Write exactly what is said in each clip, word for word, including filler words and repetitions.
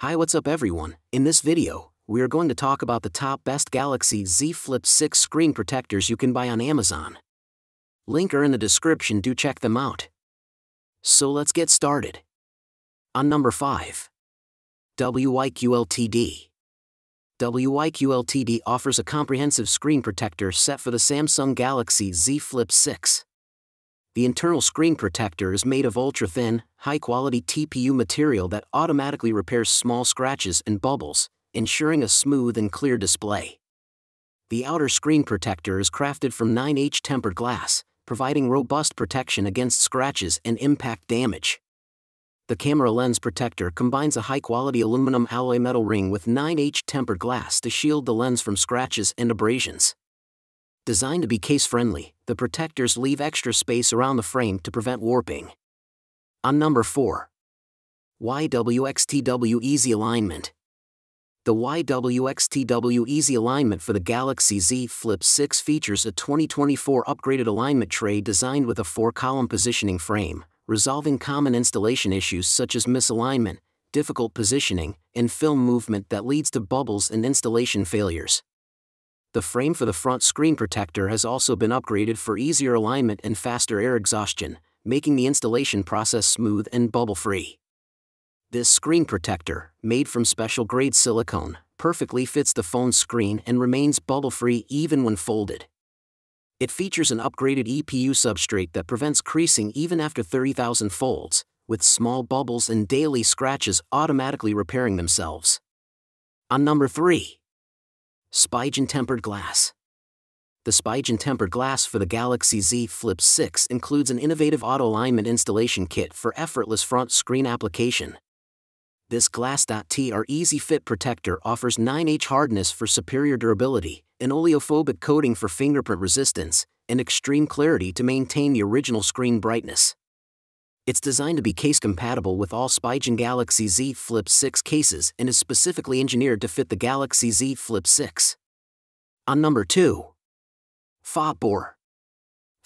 Hi, what's up everyone? In this video, we are going to talk about the top best Galaxy Z Flip six screen protectors you can buy on Amazon. Link are in the description, do check them out. So let's get started. On number five. W Y Q L T D. W Y Q L T D offers a comprehensive screen protector set for the Samsung Galaxy Z Flip six. The internal screen protector is made of ultra-thin, high-quality T P U material that automatically repairs small scratches and bubbles, ensuring a smooth and clear display. The outer screen protector is crafted from nine H tempered glass, providing robust protection against scratches and impact damage. The camera lens protector combines a high-quality aluminum alloy metal ring with nine H tempered glass to shield the lens from scratches and abrasions. Designed to be case-friendly, the protectors leave extra space around the frame to prevent warping. On number four. Y W X T W Easy Alignment. The Y W X T W Easy Alignment for the Galaxy Z Flip six features a twenty twenty-four upgraded alignment tray designed with a four-column positioning frame, resolving common installation issues such as misalignment, difficult positioning, and film movement that leads to bubbles and installation failures. The frame for the front screen protector has also been upgraded for easier alignment and faster air exhaustion, making the installation process smooth and bubble-free. This screen protector, made from special-grade silicone, perfectly fits the phone screen and remains bubble-free even when folded. It features an upgraded E P U substrate that prevents creasing even after thirty thousand folds, with small bubbles and daily scratches automatically repairing themselves. On number three. Spigen tempered glass. The Spigen tempered glass for the Galaxy Z Flip six includes an innovative auto-alignment installation kit for effortless front screen application. This glass.T R Easy Fit protector offers nine H hardness for superior durability, an oleophobic coating for fingerprint resistance, and extreme clarity to maintain the original screen brightness. It's designed to be case-compatible with all Spigen Galaxy Z Flip six cases and is specifically engineered to fit the Galaxy Z Flip six. On number two. Fotbor.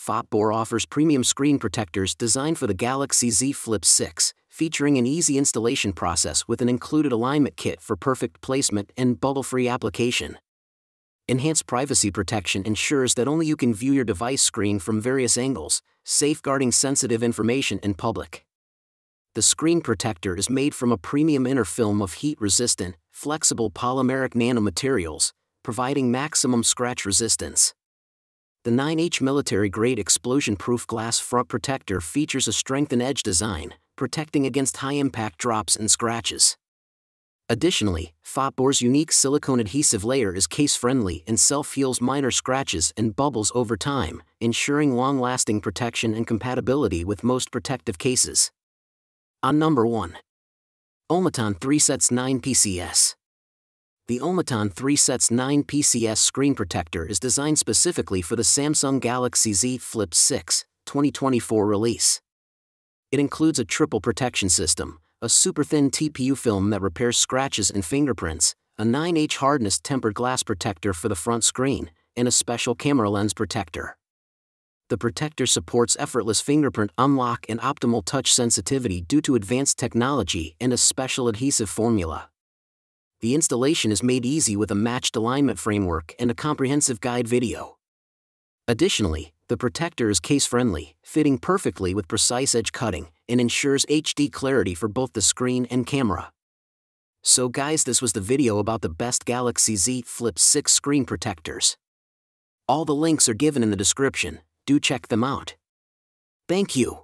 Fotbor offers premium screen protectors designed for the Galaxy Z Flip six, featuring an easy installation process with an included alignment kit for perfect placement and bubble-free application. Enhanced privacy protection ensures that only you can view your device screen from various angles, safeguarding sensitive information in public. The screen protector is made from a premium inner film of heat-resistant, flexible polymeric nanomaterials, providing maximum scratch resistance. The nine H military-grade explosion-proof glass front protector features a strengthened edge design, protecting against high-impact drops and scratches. Additionally, Fotbor's unique silicone adhesive layer is case-friendly and self-heals minor scratches and bubbles over time, ensuring long-lasting protection and compatibility with most protective cases. On number one. OMOTON three sets nine P C S. The OMOTON three sets nine P C S screen protector is designed specifically for the Samsung Galaxy Z Flip six, twenty twenty-four release. It includes a triple protection system, a super-thin T P U film that repairs scratches and fingerprints, a nine H hardness tempered glass protector for the front screen, and a special camera lens protector. The protector supports effortless fingerprint unlock and optimal touch sensitivity due to advanced technology and a special adhesive formula. The installation is made easy with a matched alignment framework and a comprehensive guide video. Additionally, the protector is case-friendly, fitting perfectly with precise edge cutting, and ensures H D clarity for both the screen and camera. So guys, this was the video about the best Galaxy Z Flip six screen protectors. All the links are given in the description, do check them out. Thank you.